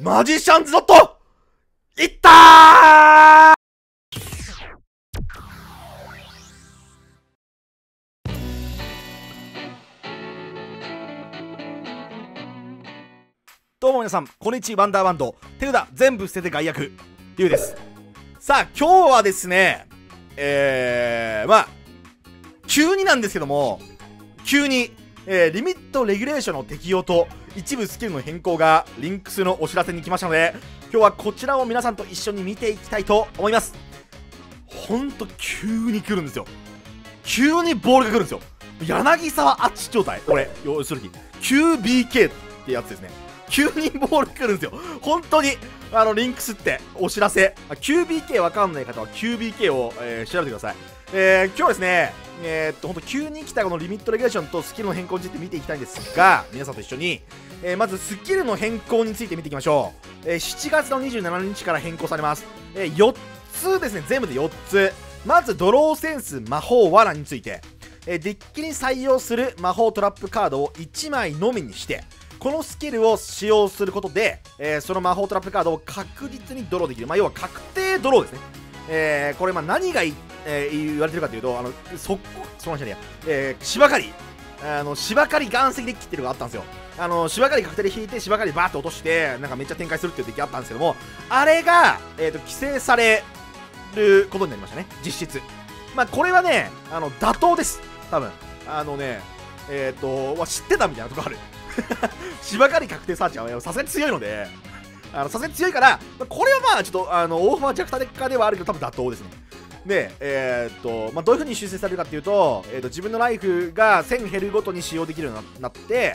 マジシャンズドットいったー。どうも皆さん、こんにちは。ワンダーバンド手札全部捨てて外役リュウです。さあ今日はですね、急になんですけども、急に、リミットレギュレーションの適用と一部スキルの変更がリンクスのお知らせに来ましたので、今日はこちらを皆さんと一緒に見ていきたいと思います。ほんと急に来るんですよ。急にボールが来るんですよ。柳沢あっち状態、これ要するに QBK ってやつですね。急にボール来るんですよ。本当にリンクスってお知らせ、 QBK わかんない方は QBK を、調べてください。今日ですね、ほんと急に来たこのリミットレギュレーションとスキルの変更について見ていきたいんですが、皆さんと一緒に、まずスキルの変更について見ていきましょう。7月の27日から変更されます。4つですね、全部で4つ。まずドローセンス魔法罠について、デッキに採用する魔法トラップカードを1枚のみにして、このスキルを使用することで、その魔法トラップカードを確実にドローできる、要は確定ドローですね。これ何が言われてるかというと、芝刈り、芝刈り岩石デッキっていうのがあったんですよ。芝刈り確定で引いて芝刈りバーって落としてめっちゃ展開するっていうデッキあったんですけども、あれが、規制されることになりましたね、実質。これはね妥当です、多分。知ってたみたいなとこある。芝刈り確定サーチはさすがに強いので、さすがに強いから、これはちょっと大幅弱体化ではあるけど多分妥当ですね。で、どういう風に修正されるかっていうと、自分のライフが1000減るごとに使用できるようになって、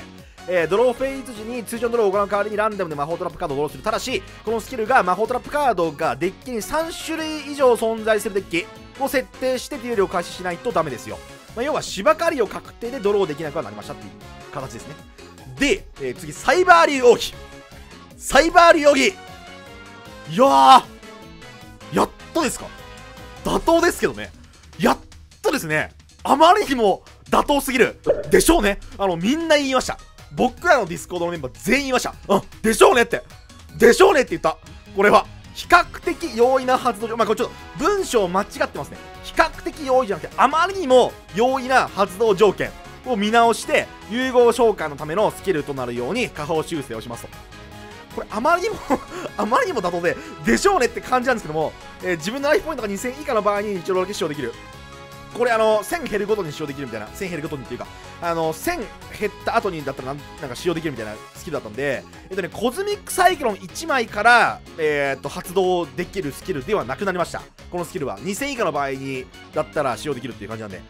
ドローフェイズ時に通常ドローを行う代わりにランダムで魔法トラップカードをドローする。ただし、このスキルが魔法トラップカードがデッキに3種類以上存在するデッキを設定してデュエルを開始しないとダメですよ。要は芝刈りを確定でドローできなくはなりましたっていう形ですね。で、次、サイバー竜王妃。サイバー竜王妃。いやー、やっとですか。妥当ですけどね、やっとですね。あまりにも妥当すぎるでしょうね。みんな言いました。僕らのディスコードのメンバー全員言いました。でしょうねって、でしょうねって言った。これは比較的容易な発動条件、これちょっと文章間違ってますね。比較的容易じゃなくて、あまりにも容易な発動条件を見直して融合召喚のためのスキルとなるように下方修正をしますと。これあまりにも妥当で、でしょうねって感じなんですけども、自分のライフポイントが2000以下の場合に一応ロールで使用できる。これ1000減るごとに使用できるみたいな、1000減るごとにっていうか1000減った後にだったらなんか使用できるみたいなスキルだったんで、コズミックサイクロン1枚から、発動できるスキルではなくなりました。このスキルは2000以下の場合にだったら使用できるっていう感じなんで。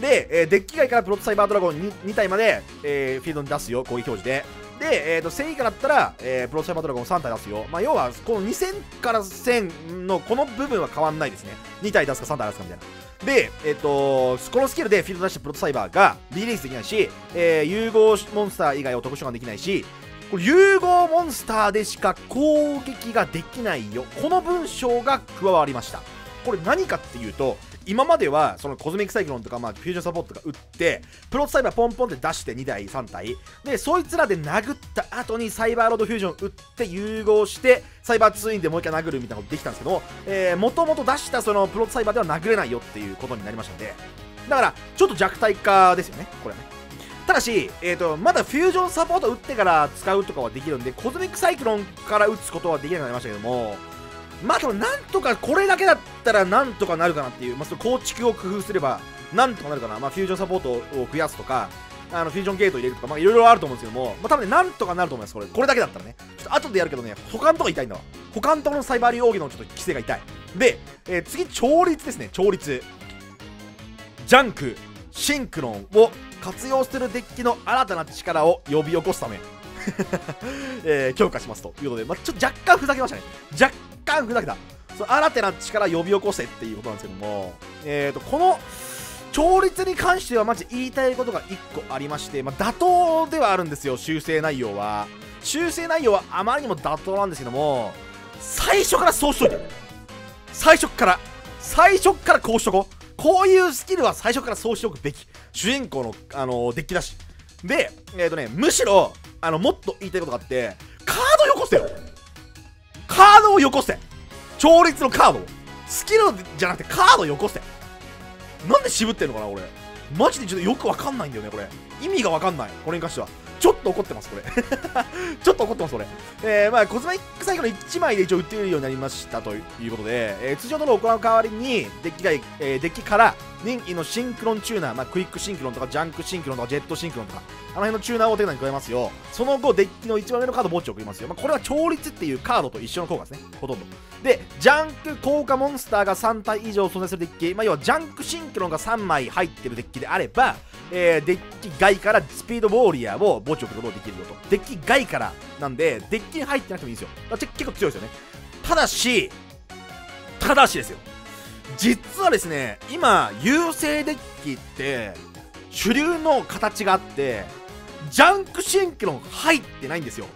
で、デッキ外からプロトサイバードラゴン 2体まで、フィールドに出すよ、攻撃表示で。で、1000以下だったら、プロトサイバードラゴン3体出すよ。要はこの2000から1000のこの部分は変わんないですね。2体出すか3体出すかみたいな。で、このスキルでフィールド出したプロトサイバーがリリースできないし、融合モンスター以外を特殊召喚できないし、これ融合モンスターでしか攻撃ができないよ、この文章が加わりました。これ何かっていうと、今まではそのコズミックサイクロンとかフュージョンサポートとか打ってプロトサイバーポンポンって出して2台3体で、そいつらで殴った後にサイバーロードフュージョン打って融合してサイバーツインでもう一回殴るみたいなことできたんですけども、もともと出したそのプロトサイバーでは殴れないよっていうことになりましたので、だからちょっと弱体化ですよね、これはね。ただし、まだフュージョンサポート打ってから使うとかはできるんで、コズミックサイクロンから打つことはできなくなりましたけども、でもなんとかこれだけだったらなんとかなるかなっていう、その構築を工夫すればなんとかなるかな、フュージョンサポートを増やすとかフュージョンゲートを入れるとかいろいろあると思うんですけども、多分ねなんとかなると思います。これだけだったらね。ちょっと後でやるけどね、他のとこ痛いんだわ。他のところのサイバー竜王妃のちょっと規制が痛い。で、次、調律ですね。調律ジャンクシンクロンを活用するデッキの新たな力を呼び起こすため強化しますということで、ちょっと若干ふざけましたね。若干ふざけた。その新たな力呼び起こせっていうことなんですけども、この調律に関してはマジ言いたいことが1個ありまして、妥当ではあるんですよ。修正内容はあまりにも妥当なんですけども、最初からそうしといて、最初からこうしとこう。こういうスキルは最初からそうしておくべき。主人公の、デッキだし。で、むしろもっと言いたいことがあって、カードよこせよ。よこせ。調律のカードを。スキルじゃなくてカードよこせ。なんで渋ってんのかな、俺。マジでちょっとよくわかんないんだよね、これ。意味がわかんない、これに関しては。ちょっと怒ってます、これ。ちょっと怒ってます、これ。まあ、コズメックサイクル1枚で一応打ってるようになりましたということで、通常ドローを行う代わりに、デッキから人気のシンクロンチューナー、まあ、クイックシンクロンとか、ジャンクシンクロンとか、ジェットシンクロンとか、あの辺のチューナーを手札に加えますよ。その後、デッキの一番上のカードを墓地を送りますよ。まあ、これは調律っていうカードと一緒の効果ですね、ほとんど。で、ジャンク効果モンスターが3体以上存在するデッキ、まあ、要はジャンクシンクロンが3枚入ってるデッキであれば、デッキ外からスピードウォーリアーを墓地を送ることができるよと。デッキ外からなんで、デッキに入ってなくてもいいんですよ。だから結構強いですよね。ただしですよ。実はですね、今、優勢デッキって、主流の形があって、ジャンクシンクロン入ってないんですよ。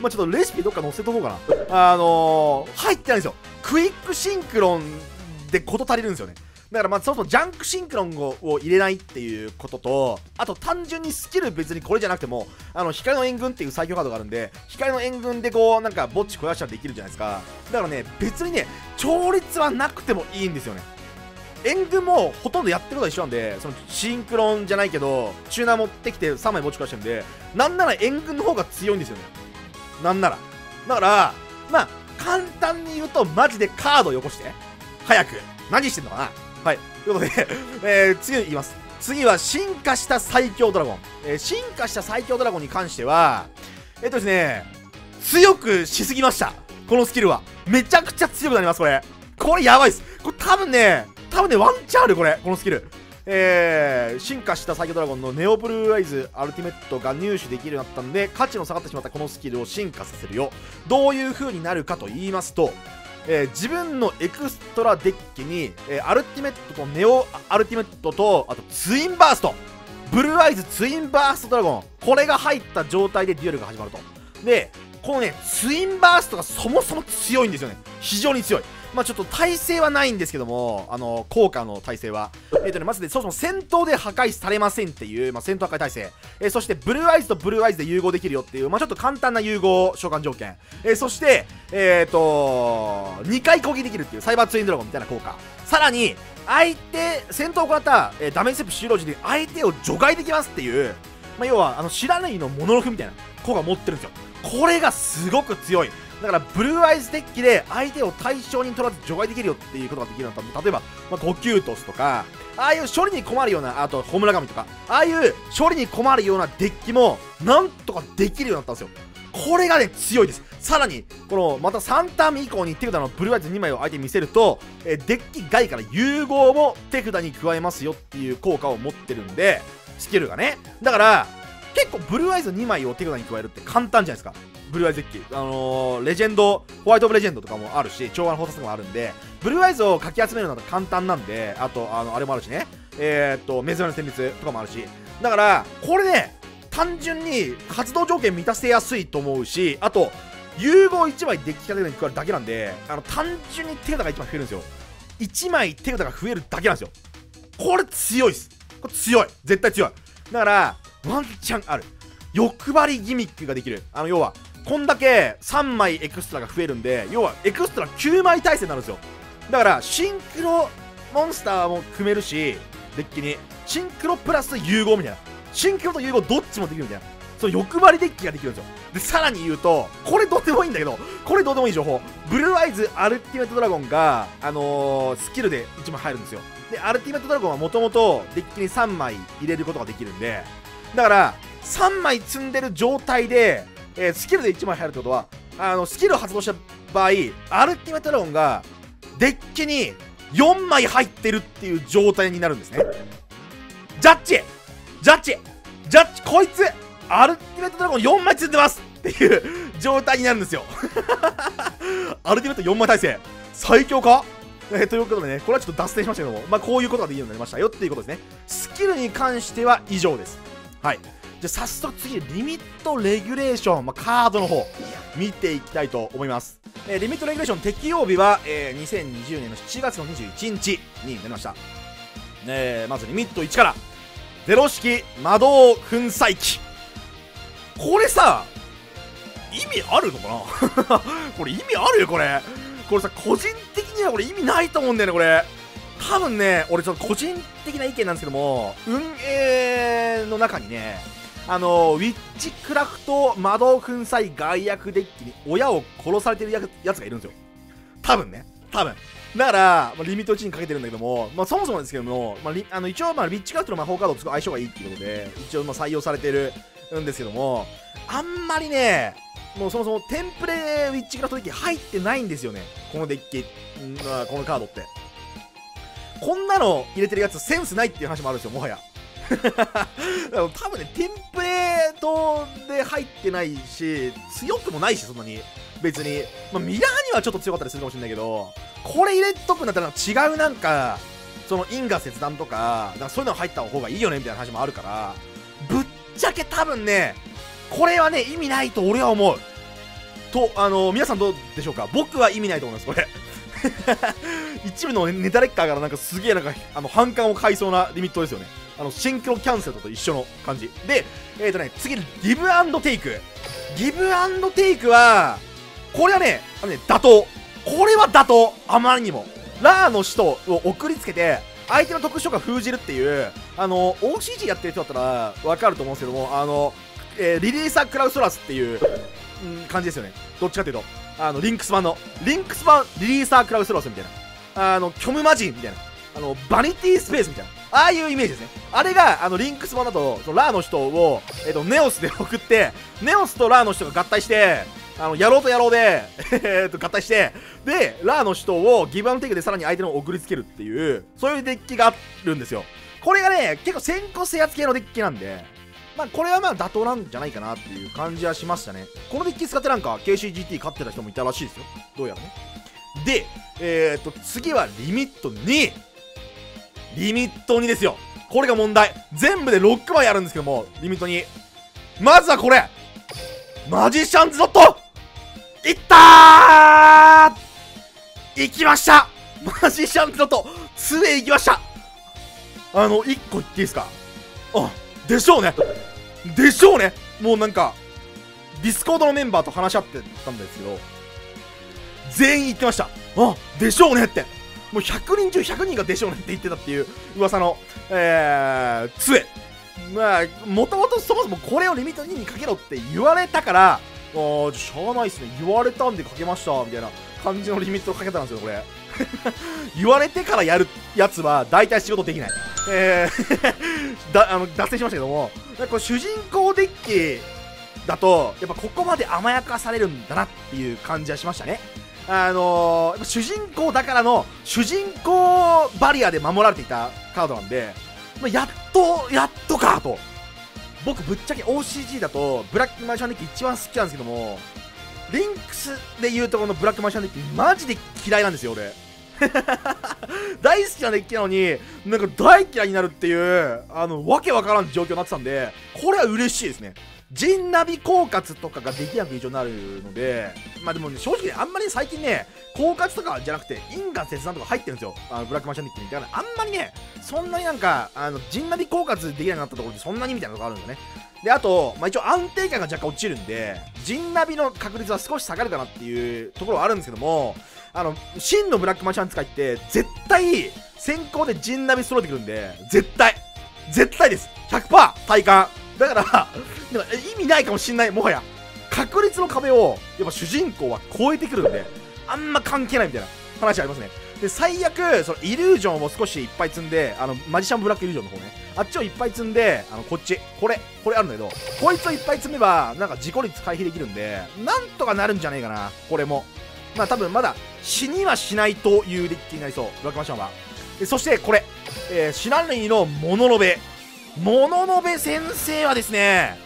まあちょっとレシピどっか載せとこうかな。入ってないんですよ。クイックシンクロンでこと足りるんですよね。だからまあそもそもジャンクシンクロンを入れないっていうことと、あと単純にスキル別にこれじゃなくても、光の援軍っていう最強カードがあるんで、光の援軍でこう、なんか墓地肥やしたらできるじゃないですか。だからね、別にね、調律はなくてもいいんですよね。援軍もほとんどやってることは一緒なんで、そのシンクロンじゃないけど、チューナー持ってきて3枚墓地肥やしてるんで、なんなら援軍の方が強いんですよね。なんなら。だから、まあ、簡単に言うとマジでカードをよこして、早く。何してんのかなはい。ということで、次いきます。次は進化した最強ドラゴン。進化した最強ドラゴンに関しては、ですね、強くしすぎました。このスキルは。めちゃくちゃ強くなります、これ。これやばいです。これ多分ね、ワンチャンある、これ。このスキル。進化した最強ドラゴンのネオブルーアイズアルティメットが入手できるようになったんで、価値の下がってしまったこのスキルを進化させるよ。どういう風になるかと言いますと、自分のエクストラデッキに、アルティメットとネオアルティメットと、あとツインバースト、ブルーアイズツインバーストドラゴン、これが入った状態でデュエルが始まると。で、このね、ツインバーストがそもそも強いんですよね。非常に強い。まあちょっと耐性はないんですけども、効果の耐性は。まずね、そもそも戦闘で破壊されませんっていう、まあ、戦闘破壊耐性。そして、ブルーアイズとブルーアイズで融合できるよっていう、まあちょっと簡単な融合召喚条件。そして、2回攻撃できるっていう、サイバーツインドラゴンみたいな効果。さらに、戦闘を行った、ダメージステップ終了時に相手を除外できますっていう、まあ要は、知らないのモノロフみたいな効果を持ってるんですよ。これがすごく強い。だから、ブルーアイズデッキで相手を対象に取らず除外できるよっていうことができるようになったんで、例えば、まあ、ゴキュートスとか、ああいう処理に困るような、あと、ホムラガミとか、ああいう処理に困るようなデッキも、なんとかできるようになったんですよ。これがね、強いです。さらに、また3ターン以降に手札のブルーアイズ2枚を相手に見せると、デッキ外から融合も手札に加えますよっていう効果を持ってるんで、スキルがね。だから、結構ブルーアイズ2枚を手札に加えるって簡単じゃないですか。ブルーアイズデッキ、レジェンド、ホワイトオブレジェンドとかもあるし、調和の法則もあるんで、ブルーアイズをかき集めるのは簡単なんで、あと、あれもあるしね、メズラの戦慄とかもあるし、だから、これね、単純に発動条件満たせやすいと思うし、あと、融合1枚デッキ立てに加えるだけなんで、単純に手札が1枚増えるんですよ。1枚手札が増えるだけなんですよ。これ強いっす。これ強い。絶対強い。だから、ワンチャンある。欲張りギミックができる。要は、こんだけ3枚エクストラが増えるんで、要はエクストラ9枚耐性になるんですよ。だからシンクロモンスターも組めるし、デッキにシンクロプラス融合みたいな、シンクロと融合どっちもできるみたいな、その欲張りデッキができるんですよ。でさらに言うと、これどうでもいいんだけど、これどうでもいい情報、ブルーアイズアルティメットドラゴンが、スキルで1枚入るんですよ。でアルティメットドラゴンはもともとデッキに3枚入れることができるんで、だから3枚積んでる状態でスキルで1枚入るってことは、スキルを発動した場合、アルティメットドラゴンがデッキに4枚入ってるっていう状態になるんですね。ジャッジこいつアルティメットドラゴン4枚積んでますっていう状態になるんですよ。アルティメット4枚耐性最強か、ということでね、これはちょっと脱線しましたけども、まあこういうことができるようになりましたよっていうことですね。スキルに関しては以上です。はい、じゃあ早速次、リミットレギュレーション、まあ、カードの方見ていきたいと思います。リミットレギュレーション適用日は、2020年の7月の21日になりました。まずリミット1からゼロ式魔導粉砕機。これさ、意味あるのかなこれ意味あるよ、これさ、個人的にはこれ意味ないと思うんだよね、これ。多分ね、俺ちょっと個人的な意見なんですけども、運営の中にね、ウィッチクラフト魔導粉砕害薬デッキに親を殺されてるやつがいるんですよ。多分ね、多分。だから、まあ、リミット1にかけてるんだけども、まあ、そもそもですけども、まあ、一応、まあ、ウィッチクラフトの魔法カードと相性がいいっていうことで、一応、まあ、採用されてるんですけども、あんまりね、もうそもそもテンプレウィッチクラフトデッキ入ってないんですよね。このデッキ、このカードって。こんなの入れてるやつセンスないっていう話もあるんですよ、もはや。多分ね、テンプレートで入ってないし、強くもないし、そんなに。別に。まあ、ミラーにはちょっと強かったりするかもしれないけど、これ入れとくんだったら違うなんか、その因果切断とか、そういうの入った方がいいよねみたいな話もあるから、ぶっちゃけ多分ね、これはね、意味ないと俺は思う。と、皆さんどうでしょうか？僕は意味ないと思います、これ。一部のネタレッカーからなんかすげえなんか反感を買いそうなリミットですよね。シンクロキャンセルと一緒の感じで、次にギブアンドテイク。ギブアンドテイクはこれはね、妥当。これは妥当。あまりにもラーの使徒を送りつけて相手の特殊召喚封じるっていう、OCG やってる人だったらわかると思うんですけども、リリーサークラウソラスっていう感じですよね。どっちかというとリンクス版リリーサークラウソラスみたいな、虚無魔人みたいな、バニティスペースみたいな、ああいうイメージですね。あれがリンクス版だとそのラーの人を、ネオスで送って、ネオスとラーの人が合体して、野郎と野郎で合体して、でラーの人をギブアンドテイクでさらに相手の送りつけるっていう、そういうデッキがあるんですよ。これがね、結構先行制圧系のデッキなんで、まあこれはまあ妥当なんじゃないかなっていう感じはしましたね。このデッキ使ってなんか KCGT 勝ってた人もいたらしいですよ、どうやらね。で次はリミット2。リミット2ですよ。これが問題。全部で6枚あるんですけども、リミット2。まずはこれ。マジシャンズドット。いったー、いきました。マジシャンズドット2へ行きました。1個言っていいですか？あ、でしょうね。でしょうね。もうなんか、ディスコードのメンバーと話し合ってたんですけど、全員言ってました。あ、でしょうねって。もう100人中100人がでしょうねって言ってたっていう噂の、杖。まあ、もともとそもそもこれをリミット2にかけろって言われたから、ああ、しゃあないっすね。言われたんでかけました、みたいな感じのリミットをかけたんですよ、これ。言われてからやるやつは、大体仕事できない。脱線しましたけども、これ主人公デッキだと、やっぱここまで甘やかされるんだなっていう感じはしましたね。主人公だからの主人公バリアで守られていたカードなんで、まあ、やっとかと。僕ぶっちゃけ OCG だとブラックマジシャンデッキ一番好きなんですけども、リンクスで言うとこのブラックマジシャンデッキマジで嫌いなんですよ、俺。大好きなデッキなのになんか大嫌いになるっていう、わけわからん状況になってたんで、これは嬉しいですね。ジンナビ狡猾とかができなく以上になるので、まあでも、ね、正直、ね、あんまり最近ね、狡猾とかじゃなくて、因果切断とか入ってるんですよ、ブラックマジシャンデッキに。だから、あんまりね、そんなになんか、ジンナビ狡猾できなくなったところで、そんなにみたいなのがあるんだよね。で、あと、まあ一応安定感が若干落ちるんで、ジンナビの確率は少し下がるかなっていうところはあるんですけども、真のブラックマジシャン使いって、絶対、先行でジンナビ揃えてくるんで、絶対です。100% 体感。だから、意味ないかもしんない、もはや。確率の壁を、やっぱ主人公は超えてくるんで、あんま関係ないみたいな話ありますね。で、最悪、そのイリュージョンを少しいっぱい積んで、マジシャンブラックイリュージョンの方ね、あっちをいっぱい積んで、これあるんだけど、こいつをいっぱい積めば、なんか自己率回避できるんで、なんとかなるんじゃねえかな、これも。まあ多分まだ死にはしないというデッキになりそう、ブラックマジシャンは。で、そしてこれ、シナリーのモノノベ。モノノベ先生はですね、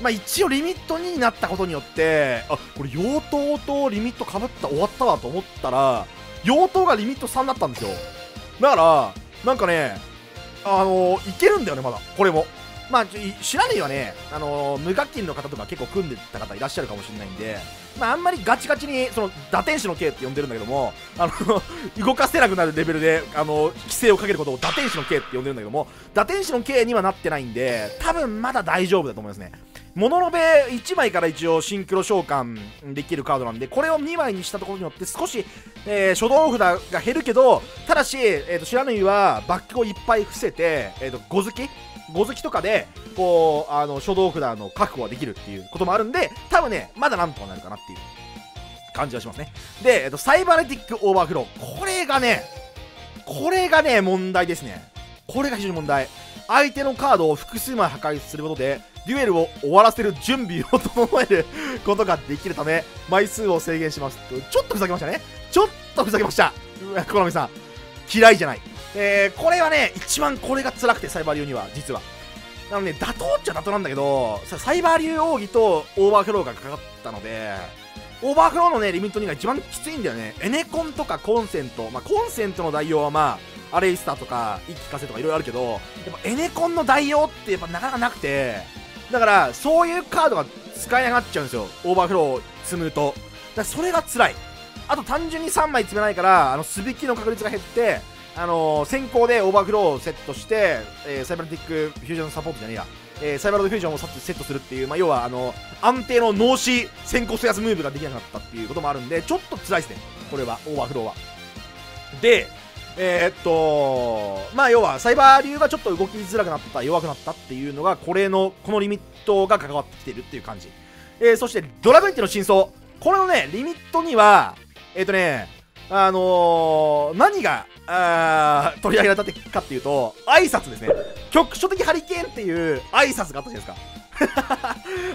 まあ、一応リミット2になったことによって、あ、これ妖刀とリミットかぶった終わったわと思ったら、妖刀がリミット3だったんですよ。だからなんかね、いけるんだよね、まだこれも。まあシナリーはね、無課金の方とか結構組んでた方いらっしゃるかもしれないんで、まあ、あんまりガチガチにその打天使の刑って呼んでるんだけども、動かせなくなるレベルで規制をかけることを打天使の刑って呼んでるんだけども、打天使の刑にはなってないんで、多分まだ大丈夫だと思いますね。モノノベ1枚から一応シンクロ召喚できるカードなんで、これを2枚にしたところによって少し、初動札が減るけど、ただし、白縫いはバックをいっぱい伏せて、5突きとかでこう初動札の確保はできるっていうこともあるんで、多分ねまだなんとかなるかなっていう感じはしますね。で、サイバネティックオーバーフロー、これがね問題ですね。これが非常に問題。相手のカードを複数枚破壊することでデュエルを終わらせる準備を整えることができるため枚数を制限します。ちょっとふざけましたね。コナミさん嫌いじゃない。これはね一番これが辛くて、サイバー流には実はね、妥当っちゃ妥当なんだけど、サイバー流奥義とオーバーフローがかかったので、オーバーフローのねリミット2が一番きついんだよね。エネコンとかコンセント、コンセントの代用はアレイスターとか一気化成とかいろいろあるけど、やっぱエネコンの代用ってなかなかなくて、だからそういうカードが使えなくなっちゃうんですよ、オーバーフローを積むと。だからそれが辛い。あと単純に3枚積めないから、スビキの確率が減って、先行でオーバーフローをセットして、サイバネティックフュージョンサポートじゃねえや、サイバロードフュージョンをセットするっていう、要は安定の脳死先行制圧ムーブができなくなったっていうこともあるんで、ちょっと辛いですね、これはオーバーフローは。で、要はサイバー流がちょっと動きづらくなった、弱くなったっていうのがこのリミットが関わってきてるっていう感じ。そしてドラグニットの真相、これのねリミットには何が取り上げられたかっていうと、挨拶ですね。局所的ハリケーンっていう挨拶があったじゃない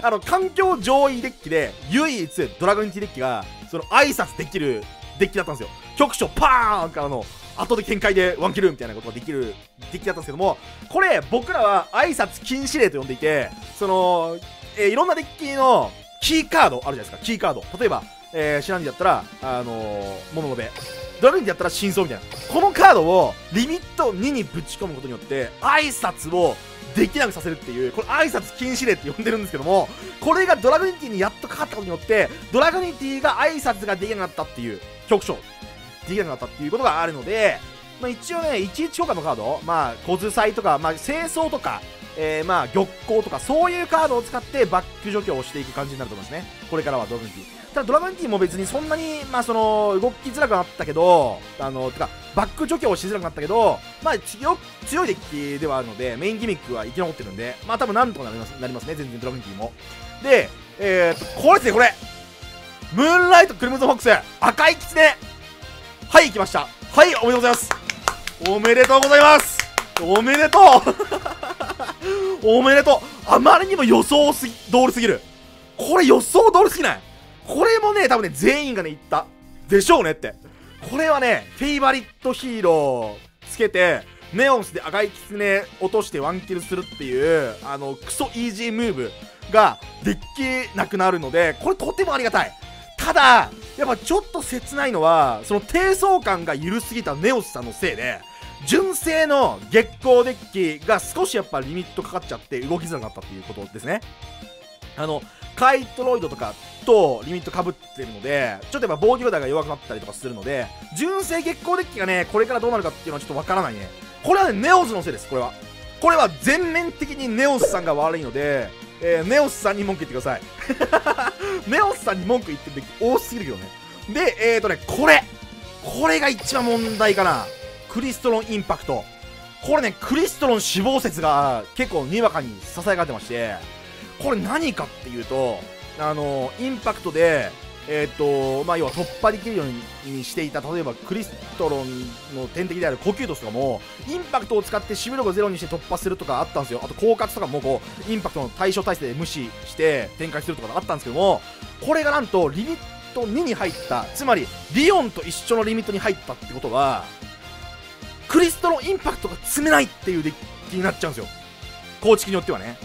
ですか。環境上位デッキで唯一ドラグニティデッキがその挨拶できるデッキだったんですよ。局所パーンからの圧倒的展開でワンキルみたいなことができるデッキだったんですけども、これ僕らは挨拶禁止令と呼んでいて、いろんなデッキのキーカードあるじゃないですか。キーカード、例えばシランディだったらモノノベ、ドラグニティだったら真相みたいな、このカードをリミット2にぶち込むことによって挨拶をできなくさせるっていう、これ挨拶禁止令って呼んでるんですけども、これがドラグニティにやっとかかったことによって、ドラグニティが挨拶ができなくなったっていう、局所できなくなったっていうことがあるので、一応ね11強化のカード、小津祭とか、清掃とか、玉光とか、そういうカードを使ってバック除去をしていく感じになると思いますね、これからはドラグニティ。ただドラゴンティーも別にそんなに、動きづらくなったけど、バック除去をしづらくなったけど、強いデッキではあるので、メインギミックは生き残ってるんで、多分なんとかなりますね、全然ドラゴンティーも。で、これですね、これムーンライトクリムゾンフォックス、赤いキツネ、はい、来ました。はい、おめでとうございます。おめでとうございます。おめでとう。おめでとう。あまりにも予想通りすぎる。これ予想通りすぎない？これもね、多分ね、全員がね、言った。でしょうねって。これはね、フェイバリットヒーローつけて、ネオンスで赤いキツネ落としてワンキルするっていう、クソイージームーブができなくなるので、これとてもありがたい。ただ、やっぱちょっと切ないのは、その低層感が緩すぎたネオスさんのせいで、純正の月光デッキが少しやっぱリミットかかっちゃって動きづらくなったっていうことですね。カイトロイドとかとリミット被ってるので、ちょっとやっぱ防御札が弱くなったりとかするので、純正月光デッキがねこれからどうなるかっていうのはちょっとわからないね。これはねネオスのせいです。これは全面的にネオスさんが悪いので、ネオスさんに文句言ってください。ネオスさんに文句言ってるデッキ多すぎるけどね。でこれが一番問題かな。クリストロンインパクト、これねクリストロン死亡説が結構にわかにささやかれてまして、これ何かっていうと、インパクトで、要は突破できるようにしていた、例えばクリストロンの天敵であるコキュートスとかも、インパクトを使って守備力をゼロにして突破するとかあったんですよ。あと、狡猾とかもインパクトの対象体制で無視して展開するとかあったんですけども、これがなんとリミット2に入った、つまりリオンと一緒のリミットに入ったってことは、クリストロンインパクトが積めないっていうデッキになっちゃうんですよ、構築によってはね。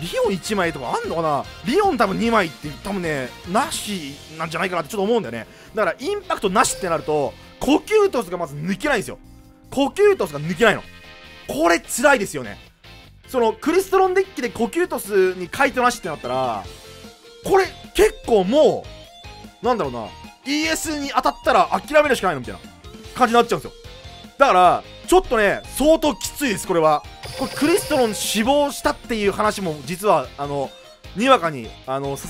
リオン1枚とかあんのかな。リオン多分2枚って多分ねなしなんじゃないかなってちょっと思うんだよね。だからインパクトなしってなるとコキュートスがまず抜けないんですよ。コキュートスが抜けないの、これ辛いですよね。そのクリストロンデッキでコキュートスにカイトなしってなったら、これ結構もうなんだろうな、 ES に当たったら諦めるしかないのみたいな感じになっちゃうんですよ。だからちょっとね相当きついです。これはクリストロン死亡したっていう話も実はにわかに支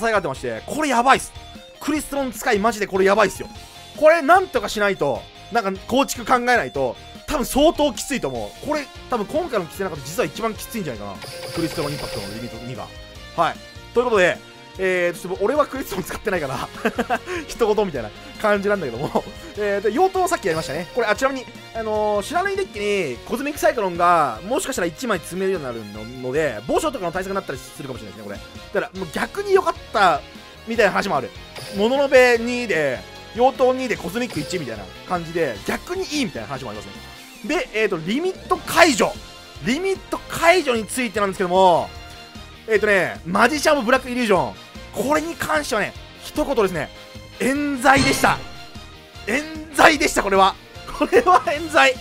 えがってまして、これやばいっす。クリストン使いマジでこれやばいっすよ。これなんとかしないと、なんか構築考えないと多分相当きついと思う。これ多分今回の規制の中で実は一番きついんじゃないかな、クリストンインパクトのリミット2が。はい、ということで俺はクリストン使ってないから一言みたいな感じなんだけどもで妖刀をさっきやりましたね。これちなみに知らないデッキにコズミックサイクロンがもしかしたら1枚積めるようになるので、暴走とかの対策になったりするかもしれないですね。これだからもう逆に良かったみたいな話もある。モノノベ2で妖刀2でコズミック1みたいな感じで逆にいいみたいな話もありますね。でリミット解除についてなんですけども、マジシャンもブラックイリュージョン、これに関してはね、一言ですね、冤罪でした。冤罪でした、これは。これは冤罪。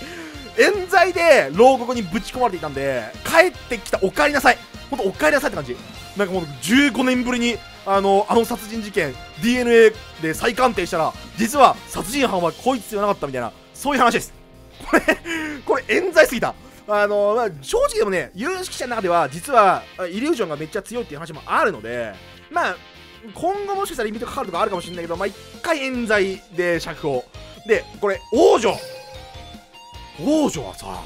冤罪で牢獄にぶち込まれていたんで、帰ってきた、お帰りなさい。ほんと、お帰りなさいって感じ。なんかもう15年ぶりに、あの殺人事件、DNA で再鑑定したら、実は殺人犯はこいつではなかったみたいな、そういう話です。これ冤罪すぎた。正直でもね、有識者の中では、実は、イリュージョンがめっちゃ強いっていう話もあるので、まあ、今後もしかしたらリミットかかるとかあるかもしれないけど、まあ、一回冤罪で釈放。で、これ、王女はさ、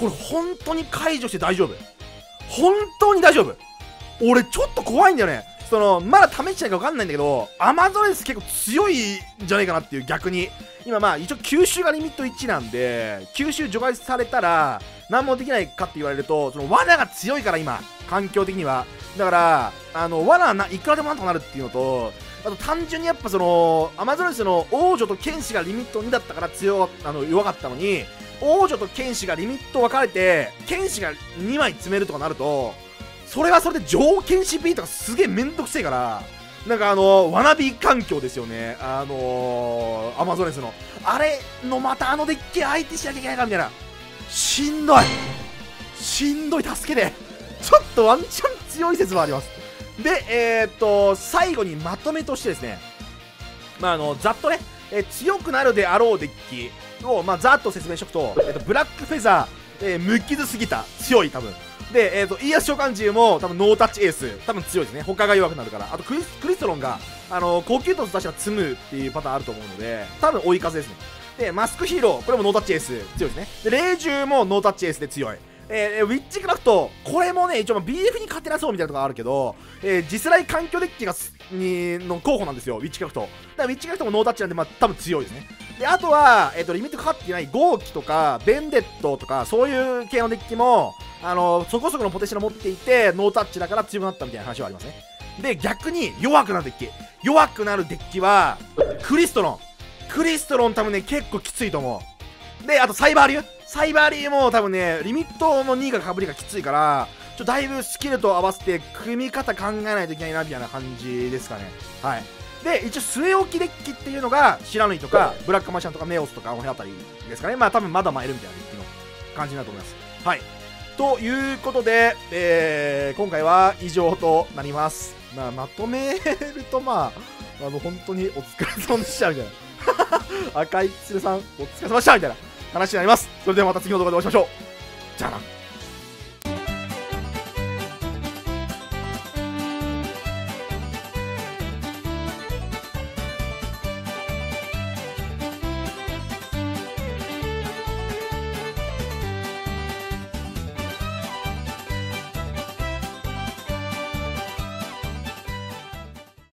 これ本当に解除して大丈夫？本当に大丈夫？俺ちょっと怖いんだよね。まだ試してないか分かんないんだけど、アマゾネス結構強いんじゃないかなっていう、逆に。今まあ、一応吸収がリミット1なんで、吸収除外されたら、何もできないかって言われると、罠が強いから今、環境的には。だから、罠いくらでもなんとかなるっていうのと、あと単純にやっぱアマゾネスの王女と剣士がリミット2だったから弱かったのに、王女と剣士がリミット分かれて、剣士が2枚詰めるとかなると、それはそれで上剣士 B とかすげえめんどくせえから、なんか罠 B 環境ですよね、アマゾネスの。あれのまたデッキ相手しなきゃいけないからみたいな。しんどい、助けて。ちょっとワンチャン強い説もあります。で、最後にまとめとしてですね、まあ、ざっとね、強くなるであろうデッキを、まあ、ざっと説明しておくと、ブラックフェザー、無傷すぎた、強い、多分。で、イアス召喚獣も、多分ノータッチエース、多分強いですね。他が弱くなるから。あと、クリストロンが、高級突出したら積むっていうパターンあると思うので、多分追い風ですね。で、マスクヒーロー、これもノータッチエース、強いですね。で、霊獣もノータッチエースで強い。ウィッチクラフト、これもね、一応 BF に勝てなそうみたいなところあるけど、実来環境デッキの候補なんですよ、ウィッチクラフト。だからウィッチクラフトもノータッチなんで、まあ、多分強いですね。で、あとは、リミットかかってないゴーキとか、ベンデットとか、そういう系のデッキも、そこそこのポテンシャル持っていて、ノータッチだから強くなったみたいな話はありますね。で、逆に弱くなるデッキは、クリストロン多分ね、結構きついと思う。で、あとサイバー流も多分ね、リミットの2が被りがきついから、だいぶスキルと合わせて組み方考えないといけないなみたいな感じですかね。はい。で、一応据え置きデッキっていうのが、シラヌイとか、ブラックマシャンとか、ネオスとか、あの辺あたりですかね。まあ多分まだ参るみたいなデッキの感じになると思います。はい。ということで、今回は以上となります。まあ、まとめるとまあ、本当にお疲れ様でしたみたいな。赤いつるさん、お疲れ様でしたみたいな話になります。それではまた次の動画でお会いしましょう。